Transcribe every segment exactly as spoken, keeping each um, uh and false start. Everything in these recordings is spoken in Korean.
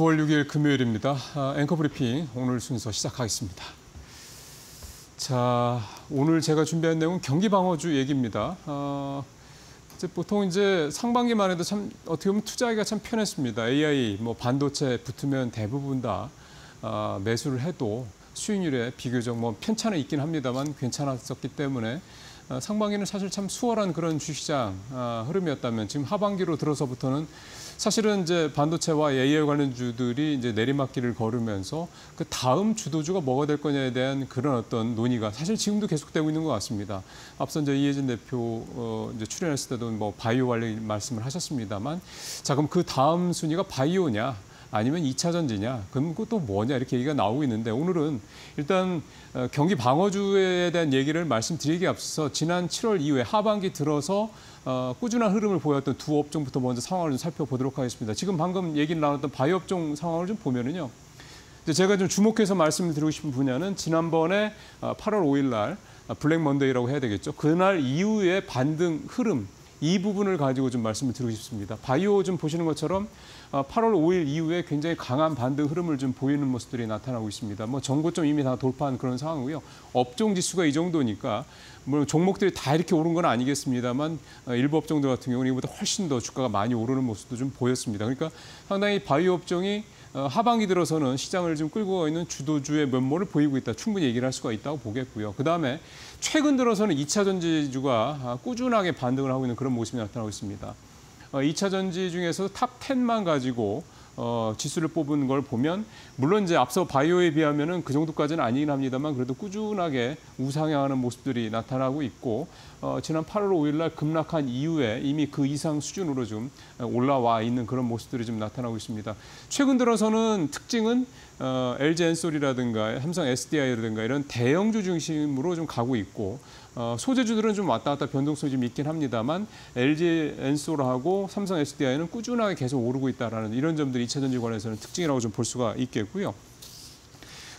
구월 육일 금요일입니다. 아, 앵커 브리핑 오늘 순서 시작하겠습니다. 자, 오늘 제가 준비한 내용은 경기 방어주 얘기입니다. 아, 이제 보통 이제 상반기만 해도 참 어떻게 보면 투자하기가 참 편했습니다. 에이아이, 뭐 반도체 붙으면 대부분 다 아, 매수를 해도 수익률에 비교적 뭐 편차는 있긴 합니다만 괜찮았었기 때문에 아, 상반기는 사실 참 수월한 그런 주시장 아, 흐름이었다면 지금 하반기로 들어서부터는 사실은 이제 반도체와 에이아이 관련주들이 이제 내리막길을 걸으면서 그 다음 주도주가 뭐가 될 거냐에 대한 그런 어떤 논의가 사실 지금도 계속되고 있는 것 같습니다. 앞선 이제 이혜진 대표 어 이제 출연했을 때도 뭐 바이오 관련 말씀을 하셨습니다만, 자 그럼 그 다음 순위가 바이오냐? 아니면 이차 전지냐, 그럼 그것도 뭐냐 이렇게 얘기가 나오고 있는데, 오늘은 일단 경기 방어주에 대한 얘기를 말씀드리기에 앞서서 지난 칠월 이후에 하반기 들어서 꾸준한 흐름을 보였던 두 업종부터 먼저 상황을 좀 살펴보도록 하겠습니다. 지금 방금 얘기를 나눴던 바이오 업종 상황을 좀 보면은요, 제가 좀 주목해서 말씀을 드리고 싶은 분야는 지난번에 팔월 오일 날 블랙 먼데이라고 해야 되겠죠. 그날 이후의 반등 흐름, 이 부분을 가지고 좀 말씀을 드리고 싶습니다. 바이오 좀 보시는 것처럼 팔월 오일 이후에 굉장히 강한 반등 흐름을 좀 보이는 모습들이 나타나고 있습니다. 뭐 전고점 이미 다 돌파한 그런 상황이고요. 업종 지수가 이 정도니까 물론 종목들이 다 이렇게 오른 건 아니겠습니다만 일부 업종들 같은 경우는 이보다 훨씬 더 주가가 많이 오르는 모습도 좀 보였습니다. 그러니까 상당히 바이오 업종이 하반기 들어서는 시장을 좀 끌고 있는 주도주의 면모를 보이고 있다. 충분히 얘기를 할 수가 있다고 보겠고요. 그다음에 최근 들어서는 이차 전지주가 꾸준하게 반등을 하고 있는 그런 모습이 나타나고 있습니다. 이차 전지 중에서 탑 텐만 가지고 어, 지수를 뽑은 걸 보면, 물론 이제 앞서 바이오에 비하면은 그 정도까지는 아니긴 합니다만 그래도 꾸준하게 우상향하는 모습들이 나타나고 있고, 어, 지난 팔월 오일 날 급락한 이후에 이미 그 이상 수준으로 좀 올라와 있는 그런 모습들이 좀 나타나고 있습니다. 최근 들어서는 특징은 어, 엘지 엔솔이라든가 삼성 에스디아이라든가 이런 대형주 중심으로 좀 가고 있고, 어, 소재주들은 좀 왔다 갔다 변동성이 좀 있긴 합니다만 엘지 엔솔하고 삼성 에스디아이는 꾸준하게 계속 오르고 있다라는 이런 점들이 이차 전지 관련해서는 특징이라고 좀 볼 수가 있겠고요.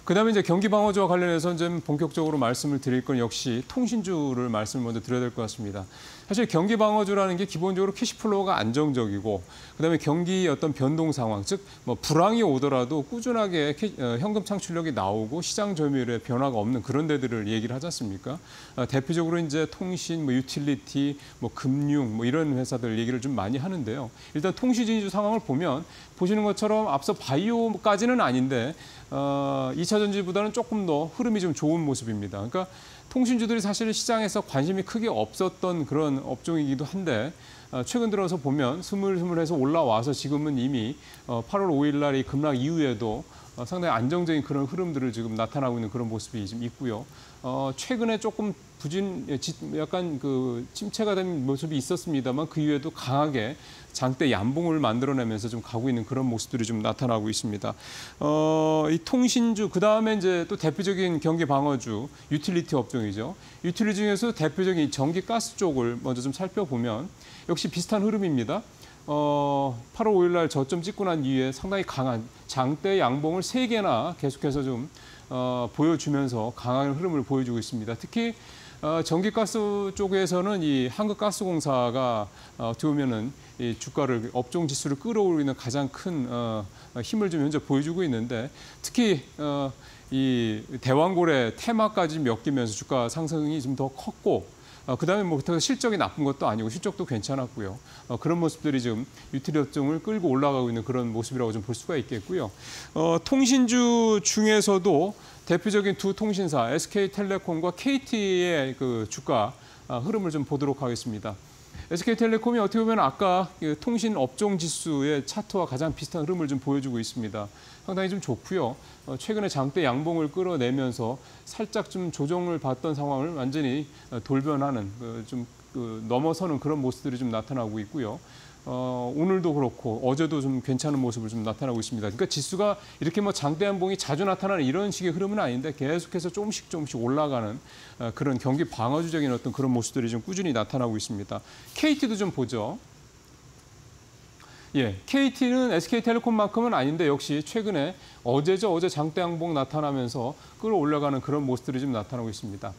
그다음에 이제 경기 방어주와 관련해서 이제 본격적으로 말씀을 드릴 건 역시 통신주를 말씀을 먼저 드려야 될 것 같습니다. 사실 경기 방어주라는 게 기본적으로 캐시플로우가 안정적이고, 그다음에 경기 어떤 변동 상황, 즉 뭐 불황이 오더라도 꾸준하게 캐, 어, 현금 창출력이 나오고 시장 점유율의 변화가 없는 그런 데들을 얘기를 하지 않습니까? 어, 대표적으로 이제 통신, 뭐 유틸리티, 뭐 금융, 뭐 이런 회사들 얘기를 좀 많이 하는데요. 일단 통신주 상황을 보면 보시는 것처럼 앞서 바이오까지는 아닌데 어, 이차 전지보다는 조금 더 흐름이 좀 좋은 모습입니다. 그러니까 통신주들이 사실 시장에서 관심이 크게 없었던 그런 업종이기도 한데, 최근 들어서 보면 스물스물해서 올라와서 지금은 이미 팔월 오일 날 이 급락 이후에도 상당히 안정적인 그런 흐름들을 지금 나타나고 있는 그런 모습이 좀 있고요. 어, 최근에 조금 부진, 약간 그 침체가 된 모습이 있었습니다만 그 이후에도 강하게 장대 양봉을 만들어내면서 좀 가고 있는 그런 모습들이 좀 나타나고 있습니다. 어, 이 통신주, 그 다음에 이제 또 대표적인 경기 방어주, 유틸리티 업종이죠. 유틸리티 중에서 대표적인 전기 가스 쪽을 먼저 좀 살펴보면 역시 비슷한 흐름입니다. 어, 팔월 오일 날 저점 찍고 난 이후에 상당히 강한 장대 양봉을 세 개나 계속해서 좀 어, 보여주면서 강한 흐름을 보여주고 있습니다. 특히 어, 전기가스 쪽에서는 이 한국가스공사가 어떻게 보면은 이 주가를, 업종 지수를 끌어올리는 가장 큰 어, 힘을 좀 현재 보여주고 있는데, 특히 어, 이 대왕고래 테마까지 엮이면서 주가 상승이 좀 더 컸고, 어, 그다음에 뭐 실적이 나쁜 것도 아니고 실적도 괜찮았고요. 어, 그런 모습들이 지금 유틸리티 업종을 끌고 올라가고 있는 그런 모습이라고 좀 볼 수가 있겠고요. 어, 통신주 중에서도 대표적인 두 통신사 에스케이텔레콤과 케이티의 그 주가 아, 흐름을 좀 보도록 하겠습니다. 에스케이텔레콤이 어떻게 보면 아까 통신 업종 지수의 차트와 가장 비슷한 흐름을 좀 보여주고 있습니다. 상당히 좀 좋고요. 최근에 장대 양봉을 끌어내면서 살짝 좀 조정을 받던 상황을 완전히 돌변하는, 좀 넘어서는 그런 모습들이 좀 나타나고 있고요. 어, 오늘도 그렇고 어제도 좀 괜찮은 모습을 좀 나타나고 있습니다. 그러니까 지수가 이렇게 뭐 장대 양봉이 자주 나타나는 이런 식의 흐름은 아닌데 계속해서 조금씩 조금씩 올라가는 어, 그런 경기 방어주적인 어떤 그런 모습들이 좀 꾸준히 나타나고 있습니다. 케이티도 좀 보죠. 예, 케이티는 에스케이텔레콤만큼은 아닌데 역시 최근에 어제죠 어제 장대양봉 나타나면서 끌어올려가는 그런 모습들이 좀 나타나고 있습니다.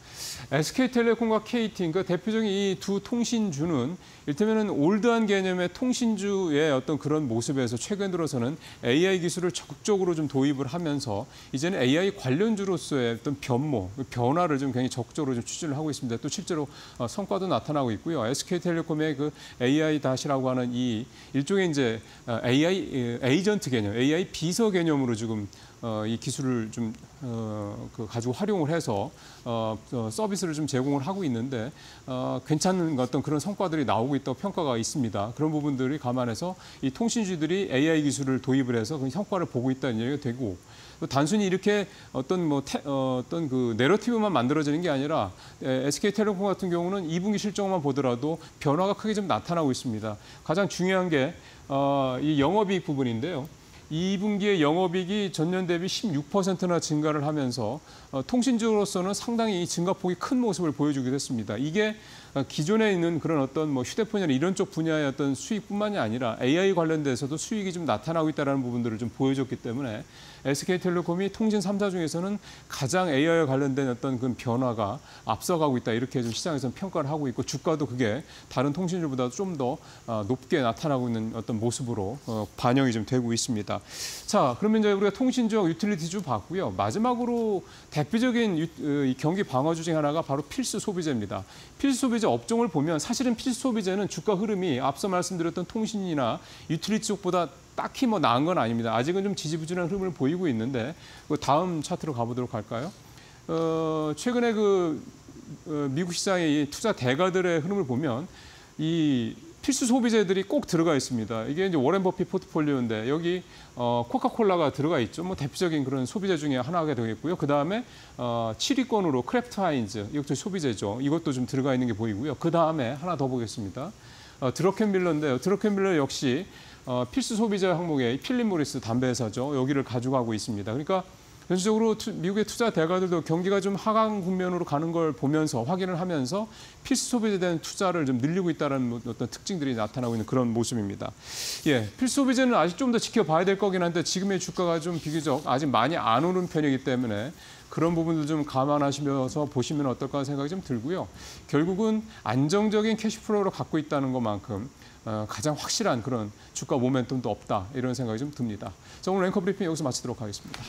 에스케이텔레콤과 케이티, 그러니까 대표적인 이 두 통신주는 일테면은 올드한 개념의 통신주의 어떤 그런 모습에서 최근 들어서는 에이아이 기술을 적극적으로 좀 도입을 하면서 이제는 에이아이 관련주로서의 어떤 변모, 변화를 좀 굉장히 적극적으로 좀 추진을 하고 있습니다. 또 실제로 성과도 나타나고 있고요. 에스케이텔레콤의 그 에이아이-라고 하는 이 일종의 이제 에이아이 에이전트 개념, 에이아이 비서 개념으로 지금 어, 이 기술을 좀 어, 그 가지고 활용을 해서 어, 어, 서비스를 좀 제공을 하고 있는데 어, 괜찮은 어떤 그런 성과들이 나오고 있다고 평가가 있습니다. 그런 부분들이 감안해서 이 통신주들이 에이아이 기술을 도입을 해서 그 성과를 보고 있다는 얘기가 되고, 또 단순히 이렇게 어떤 뭐 태, 어, 어떤 그 내러티브만 만들어지는 게 아니라 에스케이텔레콤 같은 경우는 이 분기 실적만 보더라도 변화가 크게 좀 나타나고 있습니다. 가장 중요한 게 어, 이 영업이익 부분인데요. 이 분기에 영업이익이 전년 대비 십육 퍼센트나 증가를 하면서 어, 통신주로서는 상당히 증가폭이 큰 모습을 보여주기도 했습니다. 이게 기존에 있는 그런 어떤 뭐 휴대폰이나 이런 쪽 분야의 어떤 수익뿐만이 아니라 에이아이 관련돼서도 수익이 좀 나타나고 있다는 부분들을 좀 보여줬기 때문에 에스케이텔레콤이 통신 삼 사 중에서는 가장 에이아이와 관련된 어떤 그 변화가 앞서가고 있다, 이렇게 좀 시장에서는 평가를 하고 있고, 주가도 그게 다른 통신주보다 좀 더 높게 나타나고 있는 어떤 모습으로 반영이 좀 되고 있습니다. 자, 그러면 이제 우리가 통신주와 유틸리티주 봤고요. 마지막으로 대표적인 경기 방어주 중 하나가 바로 필수 소비재입니다. 필수 소비재 업종을 보면 사실은 필수 소비재는 주가 흐름이 앞서 말씀드렸던 통신이나 유틸리티 쪽보다 딱히 뭐 나은 건 아닙니다. 아직은 좀 지지부진한 흐름을 보이고 있는데, 다음 차트로 가보도록 할까요? 어, 최근에 그 미국 시장의 투자 대가들의 흐름을 보면 이 필수 소비재들이 꼭 들어가 있습니다. 이게 이제 워런버핏 포트폴리오인데 여기 어, 코카콜라가 들어가 있죠. 뭐 대표적인 그런 소비재 중에 하나가 되겠고요. 그 다음에 어, 칠 위권으로 크래프트하인즈, 이것도 소비재죠. 이것도 좀 들어가 있는 게 보이고요. 그 다음에 하나 더 보겠습니다. 어, 드러켄밀러인데요. 드러켄밀러 역시 어, 필수 소비재 항목에 필립모리스 담배 회사죠. 여기를 가져가고 있습니다. 그러니까 전체적으로 미국의 투자 대가들도 경기가 좀 하강 국면으로 가는 걸 보면서 확인을 하면서 필수 소비재에 대한 투자를 좀 늘리고 있다는 어떤 특징들이 나타나고 있는 그런 모습입니다. 예, 필수 소비재는 아직 좀 더 지켜봐야 될 거긴 한데 지금의 주가가 좀 비교적 아직 많이 안 오른 편이기 때문에 그런 부분도 좀 감안하시면서 보시면 어떨까 생각이 좀 들고요. 결국은 안정적인 캐시플로우를 갖고 있다는 것만큼 가장 확실한 그런 주가 모멘텀도 없다, 이런 생각이 좀 듭니다. 자, 오늘 앵커 브리핑 여기서 마치도록 하겠습니다.